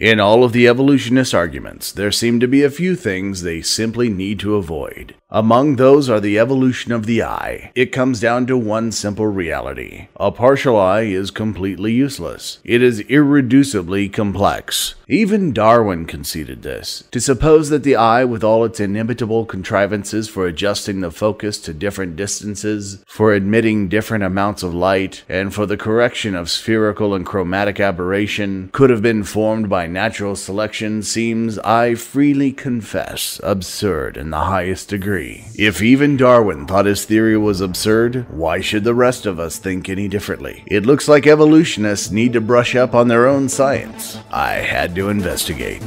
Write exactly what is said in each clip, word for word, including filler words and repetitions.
In all of the evolutionists' arguments, there seem to be a few things they simply need to avoid. Among those are the evolution of the eye. It comes down to one simple reality. A partial eye is completely useless. It is irreducibly complex. Even Darwin conceded this. To suppose that the eye, with all its inimitable contrivances for adjusting the focus to different distances, for admitting different amounts of light, and for the correction of spherical and chromatic aberration, could have been formed by natural selection seems, I freely confess, absurd in the highest degree. If even Darwin thought his theory was absurd, why should the rest of us think any differently? It looks like evolutionists need to brush up on their own science. I had to investigate.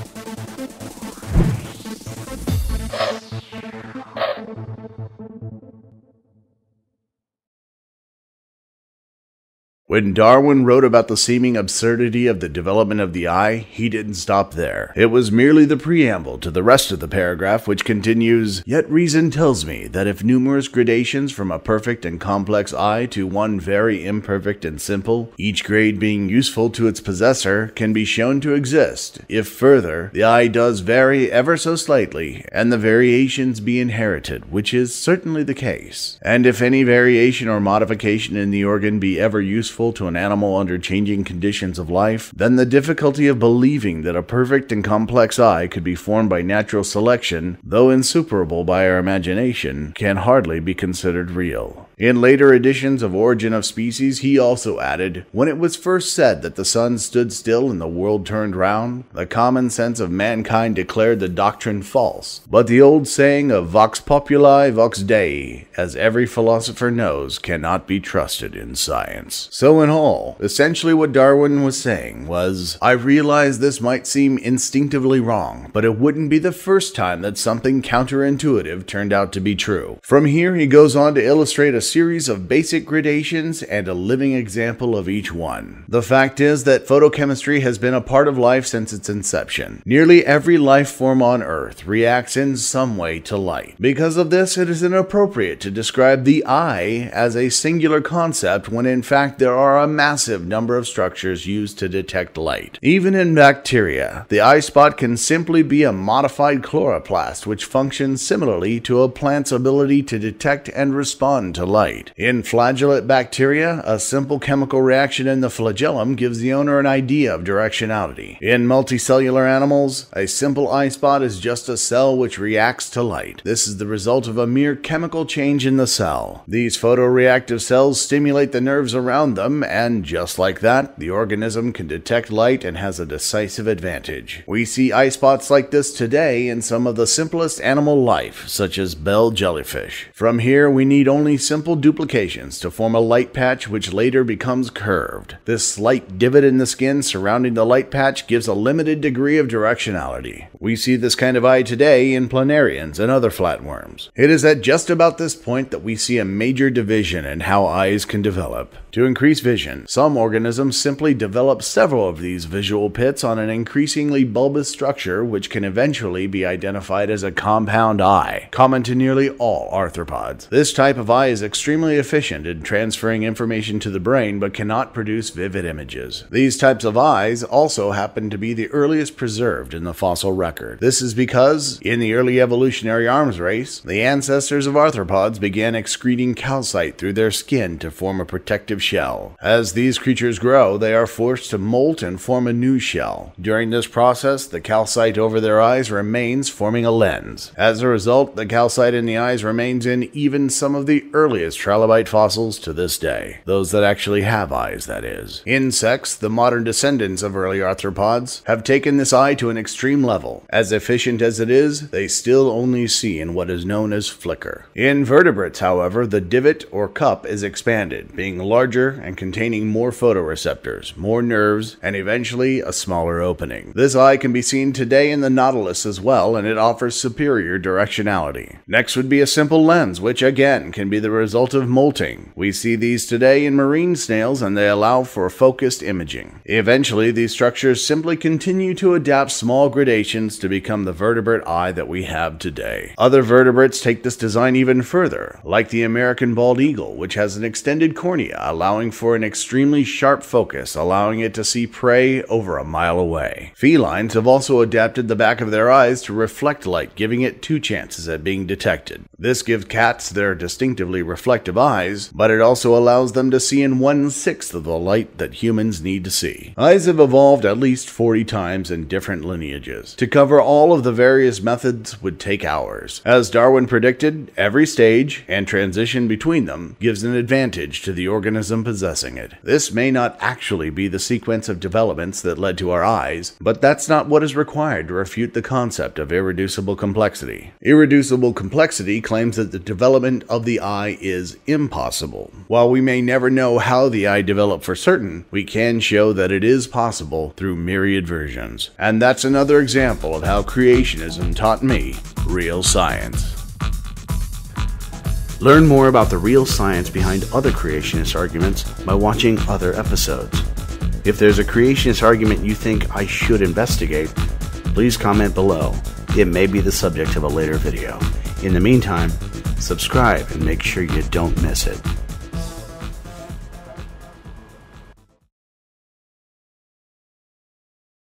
When Darwin wrote about the seeming absurdity of the development of the eye, he didn't stop there. It was merely the preamble to the rest of the paragraph, which continues, "Yet reason tells me that if numerous gradations from a perfect and complex eye to one very imperfect and simple, each grade being useful to its possessor, can be shown to exist, if further, the eye does vary ever so slightly, and the variations be inherited, which is certainly the case. And if any variation or modification in the organ be ever useful to an animal under changing conditions of life, then the difficulty of believing that a perfect and complex eye could be formed by natural selection, though insuperable by our imagination, can hardly be considered real." In later editions of Origin of Species, he also added, "When it was first said that the sun stood still and the world turned round, the common sense of mankind declared the doctrine false. But the old saying of Vox Populi, Vox Dei, as every philosopher knows, cannot be trusted in science." So in all, essentially what Darwin was saying was, I realize this might seem instinctively wrong, but it wouldn't be the first time that something counterintuitive turned out to be true. From here, he goes on to illustrate a series of basic gradations and a living example of each one. The fact is that photochemistry has been a part of life since its inception. Nearly every life form on Earth reacts in some way to light. Because of this, it is inappropriate to describe the eye as a singular concept when in fact there are a massive number of structures used to detect light. Even in bacteria, the eye spot can simply be a modified chloroplast which functions similarly to a plant's ability to detect and respond to light. Light. In flagellate bacteria, a simple chemical reaction in the flagellum gives the owner an idea of directionality. In multicellular animals, a simple eye spot is just a cell which reacts to light. This is the result of a mere chemical change in the cell. These photoreactive cells stimulate the nerves around them, and just like that, the organism can detect light and has a decisive advantage. We see eye spots like this today in some of the simplest animal life, such as bell jellyfish. From here, we need only simple duplications to form a light patch which later becomes curved. This slight divot in the skin surrounding the light patch gives a limited degree of directionality. We see this kind of eye today in planarians and other flatworms. It is at just about this point that we see a major division in how eyes can develop. To increase vision, some organisms simply develop several of these visual pits on an increasingly bulbous structure which can eventually be identified as a compound eye, common to nearly all arthropods. This type of eye is extremely efficient in transferring information to the brain but cannot produce vivid images. These types of eyes also happen to be the earliest preserved in the fossil record. This is because, in the early evolutionary arms race, the ancestors of arthropods began excreting calcite through their skin to form a protective shell. As these creatures grow, they are forced to molt and form a new shell. During this process, the calcite over their eyes remains, forming a lens. As a result, the calcite in the eyes remains in even some of the earliest trilobite fossils to this day. Those that actually have eyes, that is. Insects, the modern descendants of early arthropods, have taken this eye to an extreme level. As efficient as it is, they still only see in what is known as flicker. In vertebrates, however, the divot or cup is expanded, being larger and containing more photoreceptors, more nerves, and eventually a smaller opening. This eye can be seen today in the nautilus as well, and it offers superior directionality. Next would be a simple lens, which again can be the result result of molting. We see these today in marine snails, and they allow for focused imaging. Eventually, these structures simply continue to adapt small gradations to become the vertebrate eye that we have today. Other vertebrates take this design even further, like the American bald eagle, which has an extended cornea, allowing for an extremely sharp focus, allowing it to see prey over a mile away. Felines have also adapted the back of their eyes to reflect light, giving it two chances at being detected. This gives cats their distinctively reflective eyes, but it also allows them to see in one-sixth of the light that humans need to see. Eyes have evolved at least forty times in different lineages. To cover all of the various methods would take hours. As Darwin predicted, every stage and transition between them gives an advantage to the organism possessing it. This may not actually be the sequence of developments that led to our eyes, but that's not what is required to refute the concept of irreducible complexity. Irreducible complexity claims that the development of the eye is impossible. While we may never know how the eye developed for certain, we can show that it is possible through myriad versions. And that's another example of how creationism taught me real science. Learn more about the real science behind other creationist arguments by watching other episodes. If there's a creationist argument you think I should investigate, please comment below. It may be the subject of a later video. In the meantime, subscribe and make sure you don't miss it.